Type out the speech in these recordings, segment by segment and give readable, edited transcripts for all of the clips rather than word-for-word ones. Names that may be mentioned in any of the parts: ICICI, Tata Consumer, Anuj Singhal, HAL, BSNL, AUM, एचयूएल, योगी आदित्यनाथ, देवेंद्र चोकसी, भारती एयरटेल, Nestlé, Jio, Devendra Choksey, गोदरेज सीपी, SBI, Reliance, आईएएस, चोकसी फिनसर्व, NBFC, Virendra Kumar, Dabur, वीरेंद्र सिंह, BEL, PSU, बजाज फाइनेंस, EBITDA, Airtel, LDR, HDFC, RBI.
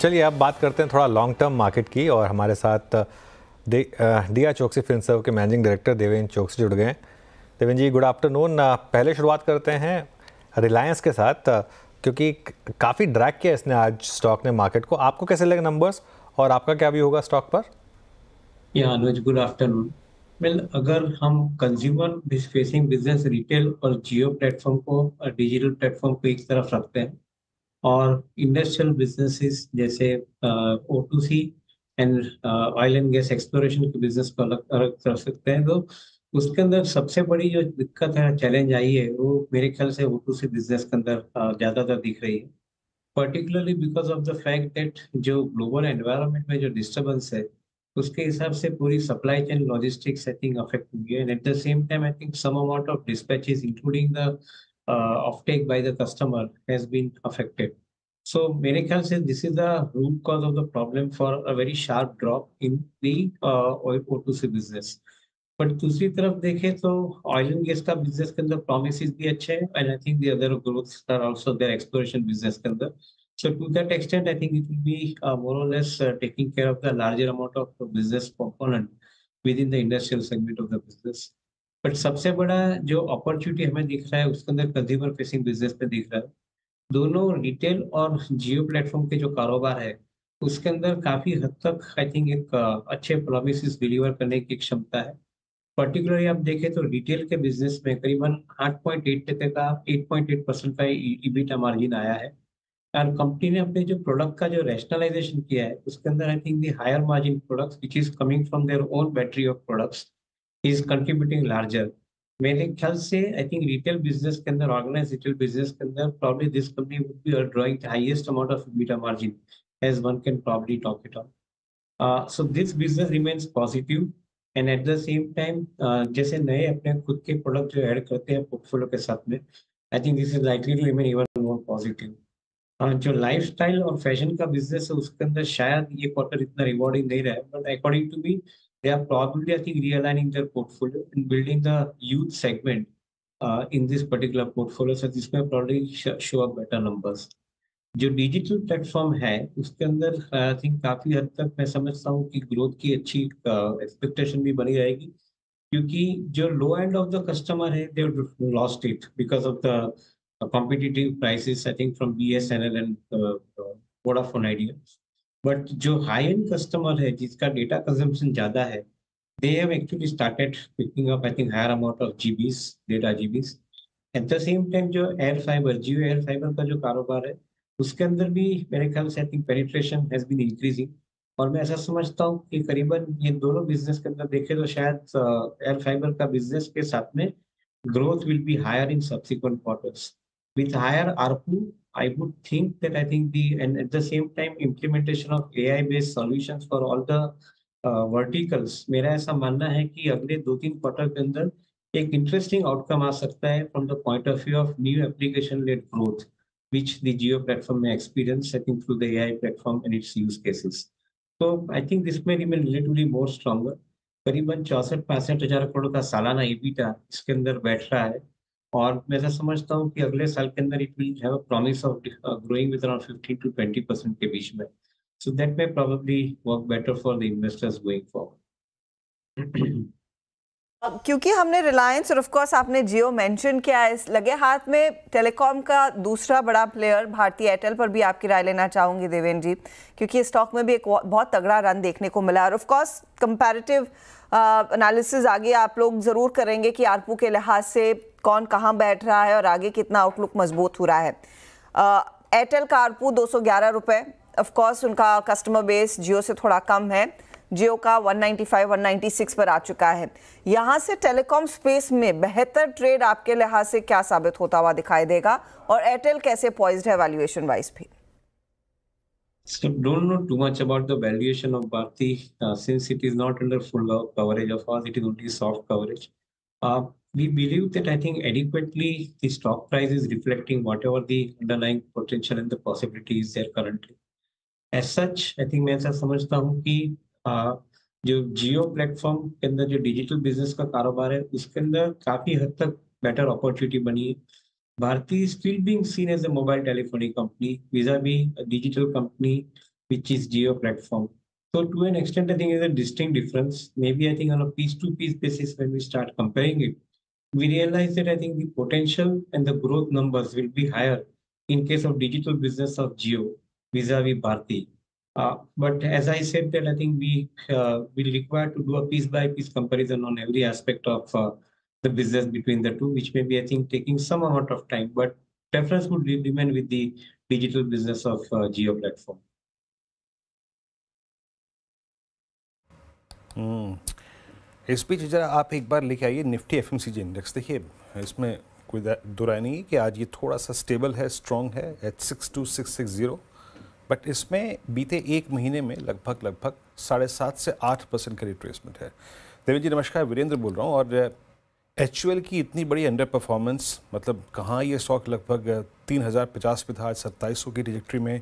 चलिए अब बात करते हैं थोड़ा लॉन्ग टर्म मार्केट की, और हमारे साथ दिया चोकसी फिनसर्व के मैनेजिंग डायरेक्टर देवेंद्र चोकसी जुड़ गए हैं। Devendra ji good afternoon. पहले शुरुआत करते हैं रिलायंस के साथ, क्योंकि काफ़ी ड्रैग किया इसने आज स्टॉक ने मार्केट को। आपको कैसे लगे नंबर्स और आपका क्या भी होगा स्टॉक पर? या अनुज गुड आफ्टरनून। वेल, अगर हम कंज्यूमर फेसिंग बिजनेस रिटेल और जियो प्लेटफॉर्म को और डिजिटल प्लेटफॉर्म को एक तरफ रखते हैं और इंडस्ट्रियल बिजनेसेस जैसे O2C and oil and gas exploration के बिजनेस को अलग रख सकते हैं, तो उसके अंदर सबसे बड़ी जो दिक्कत है, चैलेंज आई है, वो मेरे ख्याल से O2C बिजनेस के अंदर ज़्यादातर दिख रही है, particularly because of the fact that जो ग्लोबल एनवायरनमेंट में जो डिस्टर्बेंस है उसके हिसाब से पूरी supply chain logistics setting affect हुई है। And at the same time I think some amount of dispatches including the offtake by the customer has been affected. So, मेरे ख्याल से this is the root cause of the problem for a very sharp drop in the O2C business. But दूसरी तरफ देखें तो oil and gas का business के अंदर promises भी अच्छे हैं and I think the other growths are also their exploration business के अंदर. So to that extent I think it will be more or less taking care of the larger amount of business component within the industrial segment of the business. But सबसे बड़ा जो opportunity हमें दिख रहा है उसके अंदर कंज्यूमर फेसिंग बिजनेस पे दिख रहा है। दोनों रिटेल और जियो प्लेटफॉर्म के जो कारोबार है उसके अंदर काफ़ी हद तक आई थिंक एक अच्छे प्रॉमिसेस डिलीवर करने की क्षमता है। पर्टिकुलरली आप देखें तो रिटेल के बिजनेस में करीबन 8.8% का ईबीटा मार्जिन आया है और कंपनी ने अपने जो प्रोडक्ट का जो रैशनलाइजेशन किया है उसके अंदर I think the higher margin products which is coming from their own battery of products is contributing larger. मेरे ख्याल से I think retail business के अंदर, organized retail business के अंदर probably this company would be drawing the highest amount of EBITDA margin as one can probably talk it on. So this business remains positive and at the same time जैसे नए अपने खुद के product जो add करते हैं portfolio के साथ में I think this is likely to remain even more positive. जो lifestyle और फैशन का बिजनेस है उसके अंदर शायद ये क्वार्टर इतना रिवॉर्डिंग नहीं रहा है, but according to me they are probably I think realigning their portfolio and building the youth segment in this particular portfolio, so this may probably show up better numbers. जो digital platform है उसके अंदर I think काफ़ी हद तक मैं समझता हूँ कि growth की अच्छी expectation भी बनी रहेगी, क्योंकि जो low end of the customer है they have lost it because of the competitive prices I think from BSNL and Vodafone Idea. But जो हाई एंड कस्टमर है जिसका डेटा कंजम्पशन ज़्यादा है they have actually started picking up I think higher amount of GBs data GBs. At the same time जो air fibre Jio air fibre का जो कारोबार है उसके अंदर भी मेरे ख्याल से I think penetration has been increasing और मैं ऐसा समझता हूँ कि करीबन ये दोनों बिजनेस के अंदर देखें तो शायद एयर फाइबर का बिजनेस के साथ में growth will be higher in subsequent quarters with higher ARPU. I would think that I think the and at the same time implementation of AI-based solutions for all the verticals. मेरा ऐसा मानना है कि अगले 2-3 quarter के अंदर एक interesting outcome आ सकता है from the point of view of new application-led growth, which the Jio platform may experience, I think through the AI platform and its use cases. So I think this may remain relatively more stronger. करीबन 64,000-65,000 करोड़ का सालाना EBITDA इसके अंदर बैठ रहा है और मैं ऐसा समझता हूँ कि अगले साल के अंदर it will have a promise of growing with around 15-20% के बीच में, so that may probably work better for the investors going forward. क्योंकि हमने रिलायंस और ऑफ कोर्स आपने जियो मेंशन किया है, लगे हाथ में टेलीकॉम का दूसरा बड़ा प्लेयर भारती एयरटेल पर भी आपकी राय लेना चाहूँगी देवेंद्र जी, क्योंकि स्टॉक में भी एक बहुत तगड़ा रन देखने को मिला और ऑफ कोर्स कंपैरेटिव एनालिसिस आगे आप लोग ज़रूर करेंगे कि आरपू के लिहाज से कौन कहाँ बैठ रहा है और आगे कितना आउटलुक मजबूत हो रहा है। एयरटेल का आरपू 211 रुपये, ऑफकोर्स उनका कस्टमर बेस जियो से थोड़ा कम है, जियो का 195-196 पर आ चुका है। यहाँ से टेलीकॉम स्पेस में बेहतर ट्रेड आपके लिहाज से क्या साबित होता हुआ दिखाई देगा और एयरटेल कैसे पॉइज्ड है वैल्यूएशन वाइज भी? So don't know too much about the valuation of Bharti since it is not under full coverage of ours, it is only soft coverage. We believe that I think adequately the stock price is reflecting whatever the underlying potential and the possibility is there currently. As such, I think मैं ऐसा समझता हूँ कि जो जियो platform के अंदर जो digital business का कारोबार है उसके अंदर काफ़ी हद तक बेटर अपॉर्चुनिटी बनी है। Bharati is still being seen as a mobile telephony company vis-a-vis a digital company, which is Jio platform. So to an extent, I think there's a distinct difference. Maybe I think on a piece-to-piece basis, when we start comparing it, we realize that I think the potential and the growth numbers will be higher in case of digital business of Jio vis-a-vis Bharati. But as I said that I think we will require to do a piece-by-piece comparison on every aspect of the business between the two, which may be, I think, taking some amount of time, but preference would remain with the digital business of Jio platform. इस बीच जरा आप एक बार लेके आइए Nifty FMCG index. देखिए इसमें कोई दुराई नहीं है कि आज ये थोड़ा सा स्टेबल है, स्ट्रॉन्ग है एट 62660, बट इसमें बीते एक महीने में लगभग 7.5 से 8% का रिट्रेसमेंट है। देवेंद्र जी नमस्कार, वीरेंद्र बोल रहा हूँ। और एचयूएल की इतनी बड़ी अंडर परफॉर्मेंस, मतलब कहाँ ये स्टॉक लगभग 3050 पे था, आज 2700 की ट्रैजेक्टरी में।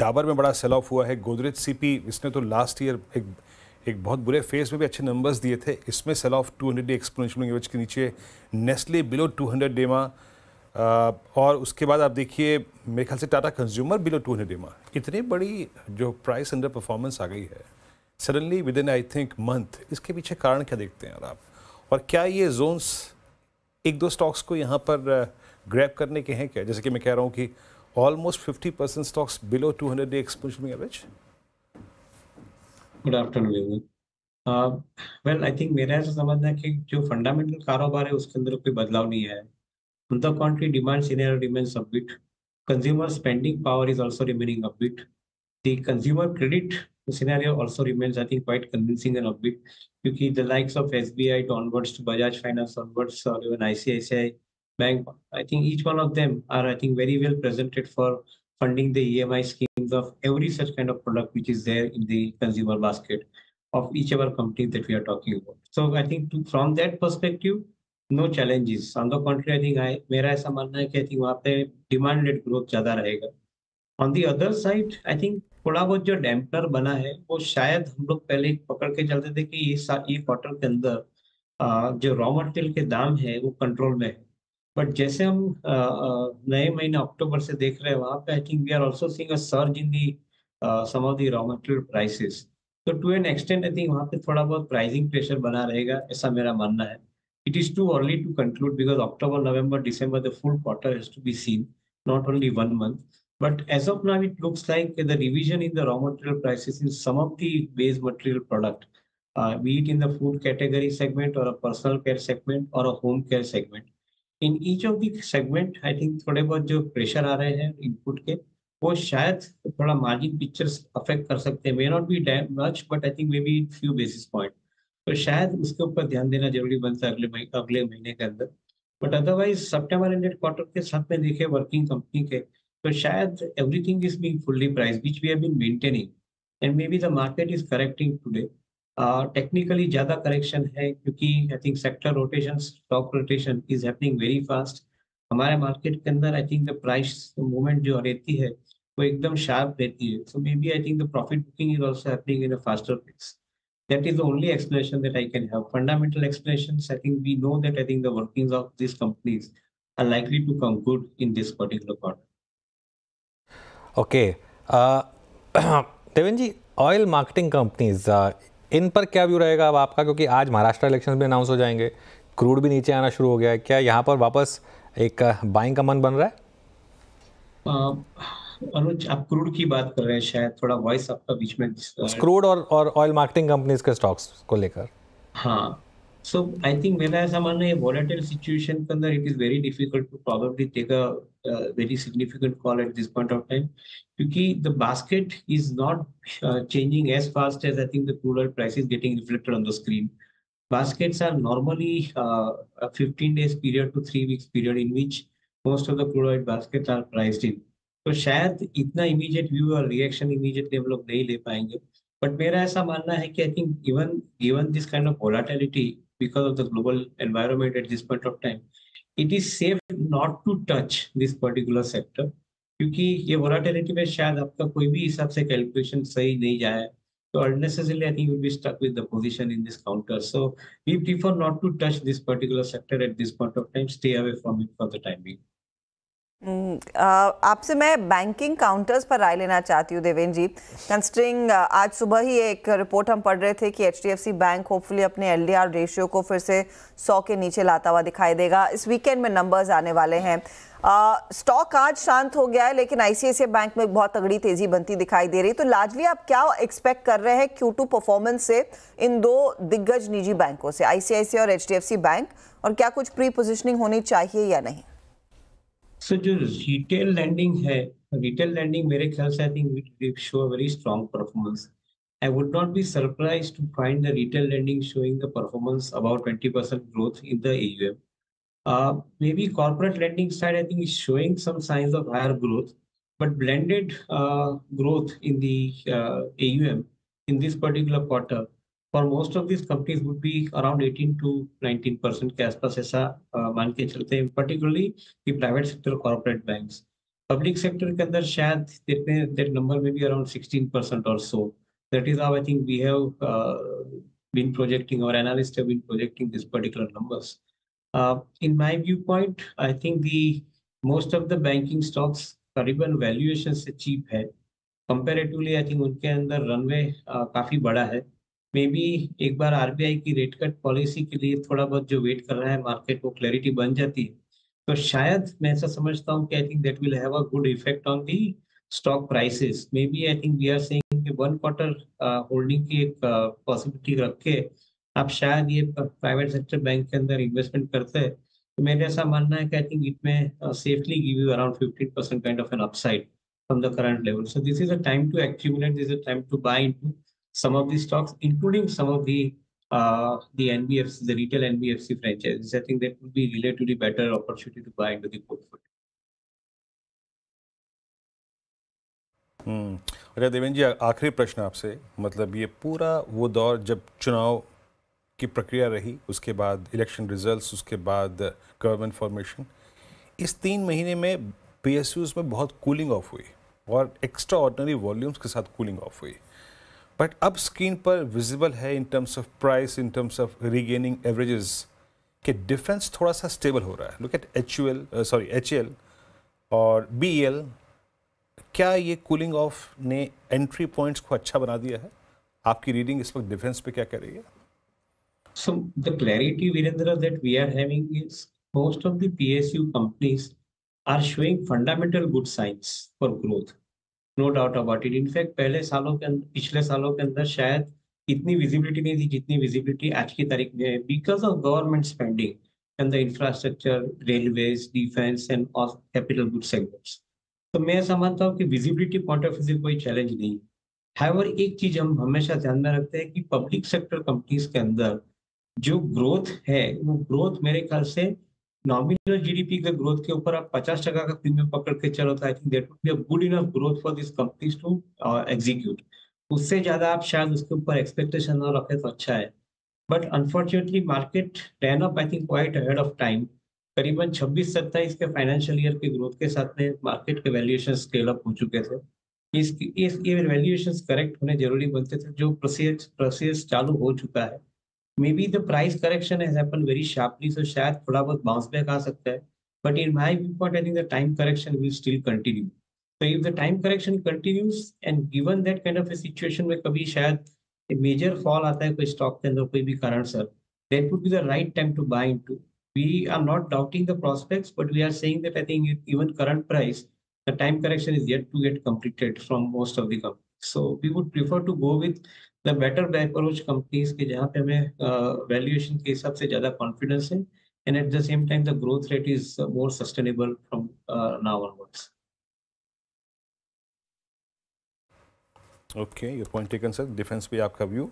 डाबर में बड़ा सेल ऑफ हुआ है। गोदरेज सीपी, इसने तो लास्ट ईयर एक बहुत बुरे फेस में भी अच्छे नंबर्स दिए थे, इसमें sell off 200 day exponential average के नीचे। नेस्ले बिलो 200 डेमा, और उसके बाद आप देखिए मेरे ख्याल से टाटा कंज्यूमर बिलो 200 डेमा। इतनी बड़ी जो प्राइस अंडर परफॉर्मेंस आ गई है suddenly within I think month, इसके पीछे कारण क्या देखते हैं आप? और क्या ये जोन्स एक दो स्टॉक्स को यहाँ पर ग्रैब करने के हैं क्या, जैसे कि मैं कह रहा हूँ कि almost 50% stocks below 200 day exponential average? Good afternoon. Well I think मेरा ऐसा समझना है कि जो फंडामेंटल कारोबार है उसके अंदर कोई बदलाव नहीं है। On the country, demand scenario remains upbeat, consumer spending power is also remaining upbeat, the consumer credit scenario also remains I think quite convincing and upbeat, क्योंकि the likes of SBI to onwards to बजाज फाइनेंस onwards और even ICICI bank, I think each one of them are I think very well presented for funding the EMI schemes of every such kind of product which is there in the consumer basket of each of our companies that we are talking about. So I think from that perspective, no challenges. On the contrary, I think मेरा ऐसा मानना है कि I think वहाँ पे demanded growth ज़्यादा रहेगा। On the other side, I think थोड़ा बहुत जो dampener बना है वो शायद हम लोग पहले पकड़ के चलते थे कि ये quarter के अंदर जो raw material के दाम है वो control में है, बट जैसे हम नए महीने अक्टूबर से देख रहे हैं वहाँ पे I think we are also seeing a surge in the some of the raw material prices. तो to an extent I think वहाँ पे थोड़ा बहुत प्राइसिंग प्रेशर बना रहेगा, ऐसा मेरा मानना है। It is too early to conclude because October, November, December the full quarter has to be seen, not only one month. But as of now it looks like the revision in the raw material prices in some of the base material product, be it in the food category segment और a personal care segment और a home care segment, in each of the segment I think थोड़े बहुत जो pressure आ रहे हैं input के वो शायद थोड़ा मार्जिन पिक्चर्स अफेक्ट कर सकते हैं। May not be much but I think may be few basis point, तो शायद उसके ऊपर ध्यान देना जरूरी बनता है अगले महीने के अंदर। But otherwise September ended quarter के साथ में देखे वर्किंग कंपनी के, तो शायद everything is being fully price which we have been maintaining and may be the market is correcting today. Technically ज़्यादा करेक्शन है क्योंकि I think sector rotation, stock rotation is happening very fast. हमारे market के अंदर I think the price movement जो रहती है वो एकदम शार्प रहती है, so may be I think the profit booking is also happening in a faster pace. That is the only explanation that I can have. Fundamental explanations I think we know that I think the workings of this companies are likely to come good in this particular quarter. Okay Devendra ji, oil marketing companies इन पर क्या view रहेगा अब आपका, क्योंकि आज Maharashtra election भी announce हो जाएंगे, क्रूड भी नीचे आना शुरू हो गया है, क्या यहाँ पर वापस एक बाइंग का मन बन रहा है? अनुज आप क्रूड की बात कर रहे हैं, शायद थोड़ा वॉइस आपका बीच में क्रूड और ऑयल मार्केटिंग कंपनीज के स्टॉक्स को लेकर। हाँ, सो आई थिंक मेरा ऐसा मानना है वोलेटाइल सिचुएशन के अंदर it is very difficult to probably take a very significant call at this point of time, क्योंकि the basket is not changing as fast as I think the crude oil price is getting reflected on the screen. Baskets are normally a 15 days period to 3 weeks period in which most of the crude oil baskets are priced in. तो शायद इतना immediate view और reaction immediately हम लोग नहीं ले पाएंगे, but मेरा ऐसा मानना है कि I think even this kind of volatility because of the global environment at this point of time, it is safe not to touch this particular sector, क्योंकि ये वोलाटिलिटी में शायद आपका कोई भी हिसाब से कैलकुलेशन सही नहीं जाए, तो unnecessarily I think we'll be stuck with the position in this counter. So we prefer not to touch this particular sector at this point of time. Stay away from it for the time being. आपसे मैं banking counters पर राय लेना चाहती हूँ देवेंद्र जी, considering आज सुबह ही एक report हम पढ़ रहे थे कि HDFC बैंक होपफुली अपने LDR रेशियो को फिर से 100 के नीचे लाता हुआ दिखाई देगा। इस वीकेंड में नंबर्स आने वाले हैं। स्टॉक आज शांत हो गया है लेकिन ICICI बैंक में बहुत तगड़ी तेजी बनती दिखाई दे रही, तो लार्जली आप क्या एक्सपेक्ट कर रहे हैं Q2 परफॉर्मेंस से इन दो दिग्गज निजी बैंकों से, ICICI और HDFC बैंक, और क्या कुछ प्री पोजिशनिंग होनी चाहिए या नहीं? सो जो रिटेल लैंडिंग है, रिटेल लैंडिंग मेरे ख्याल से I think show a very strong performance. I would not be surprise to find the retail lending showing the performance about 20% growth in the AUM. May B corporate lending side I think is showing some signs of higher growth, but blended growth in the AUM in this particular quarter for most of this companies would be around 18 to 19% के आसपास, ऐसा मान के चलते हैं, particularly the private sector corporate banks. Public sector के अंदर शायद दैट नंबर में भी अराउंड 16% और so. That is how I think we have been projecting और analyst have been projecting this particular numbers. In my view point I think the most of the banking stocks करीबन valuation से cheap है comparatively. I think उनके अंदर runway काफ़ी बड़ा है। May be एक बार RBI की रेट कट पॉलिसी के लिए थोड़ा बहुत जो वेट कर रहा है मार्केट, वो क्लैरिटी बन जाती है तो शायद मैं ऐसा समझता हूँ कि I think that will have a good effect on the stock prices. May be I think we are saying कि 1 क्वार्टर होल्डिंग की एक पॉसिबिलिटी रख के आप शायद ये प्राइवेट सेक्टर बैंक के अंदर इन्वेस्टमेंट करते हैं तो मेरे ऐसा मानना है कि I think it may safely give you around 15% kind of an upside from the current level. So this is a time to accumulate, this is a time to buy into some of the stocks, including some of the NBFC, the retail NBFC franchises. I think that would be relatively better opportunity to buy into the portfolio. अच्छा देवेंद्र जी, आखिरी प्रश्न आपसे, मतलब ये पूरा वो दौर जब चुनाव की प्रक्रिया रही, उसके बाद इलेक्शन रिजल्ट्स, उसके बाद गवर्नमेंट फॉर्मेशन, इस 3 महीने में PSUs में बहुत कूलिंग ऑफ हुई और एक्स्ट्रा ऑर्डिनरी वॉल्यूम्स के साथ कूलिंग ऑफ हुई, बट अब स्क्रीन पर विजिबल है in terms of price, in terms of regaining averages के डिफरेंस थोड़ा सा स्टेबल हो रहा है। लुक एट HAL और BEL। क्या ये कूलिंग ऑफ ने एंट्री पॉइंट्स को अच्छा बना दिया है? आपकी रीडिंग इस वक्त डिफरेंस पे क्या कह रही है? So the clarity Virendra that we are having is most of the PSU companies are showing fundamental good signs for growth, no doubt about it. In fact पहले सालों के अंदर, पिछले सालों के अंदर शायद इतनी विजिबिलिटी नहीं थी जितनी विजिबिलिटी आज की तारीख में है, because of government spending in the infrastructure, railways, defence and capital good segments. तो मैं समझता हूँ कि विजिबिलिटी पॉइंट ऑफ व्यू से कोई चैलेंज नहीं है। और एक चीज हम हमेशा ध्यान में रखते हैं कि पब्लिक सेक्टर कंपनीज के अंदर जो ग्रोथ है, वो ग्रोथ मेरे ख्याल से नॉमिनल GDP के ग्रोथ के ऊपर आप 50% का प्रीमियम पकड़ के चलो तो I think that would be a good enough growth for this companies to execute. उससे ज़्यादा आप शायद उसके ऊपर एक्सपेक्टेशन ना रखें तो अच्छा है, but unfortunately market ran up I think quite ahead of time. करीबन 26-27 के फाइनेंशियल ईयर के ग्रोथ के साथ में मार्केट के वैल्यूएशन स्केल अप हो चुके थे। ये वैल्यूएशन करेक्ट होने जरूरी बनते थे, जो प्रोसेस चालू हो चुका है। May be the price correction has happen very sharply, so शायद थोड़ा बहुत बाउंस बैक आ सकता है, but in my view point I think the time correction will still continue. तो if the time correction continues and given that kind of a situation में कभी शायद मेजर फॉल आता है कोई स्टॉक के अंदर कोई भी कारण sir, that would be the right time to buy into. We are not doubting the prospects, but we are saying that I think even current price the time correction is yet to get completed from most of the company. So we would prefer to go with the better back approach companies के जहाँ पे हमें valuation के हिसाब से ज़्यादा confidence है and at the same time the growth rate is more sustainable from now onwards. Okay, your point taken sir. Defence पे आपका व्यू।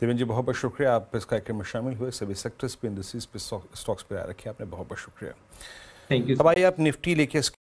देवेंद्र जी बहुत बहुत शुक्रिया, आप इस कार्यक्रम में शामिल हुए, सभी सेक्टर्स पे, इंडस्ट्रीज पे, स्टॉक्स पे आ रखे आपने, बहुत बहुत शुक्रिया। Thank you. अब आइए आप निफ्टी लेके